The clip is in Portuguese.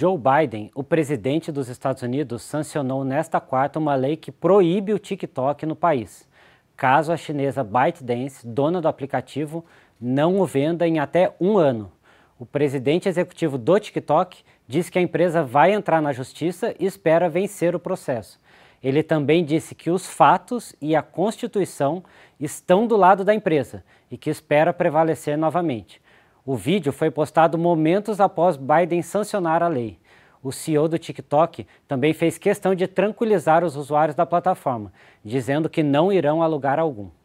Joe Biden, o presidente dos Estados Unidos, sancionou nesta quarta uma lei que proíbe o TikTok no país, caso a chinesa ByteDance, dona do aplicativo, não o venda em até um ano. O presidente executivo do TikTok diz que a empresa vai entrar na justiça e espera vencer o processo. Ele também disse que os fatos e a Constituição estão do lado da empresa e que espera prevalecer novamente. O vídeo foi postado momentos após Biden sancionar a lei. O CEO do TikTok também fez questão de tranquilizar os usuários da plataforma, dizendo que não irão a lugar algum.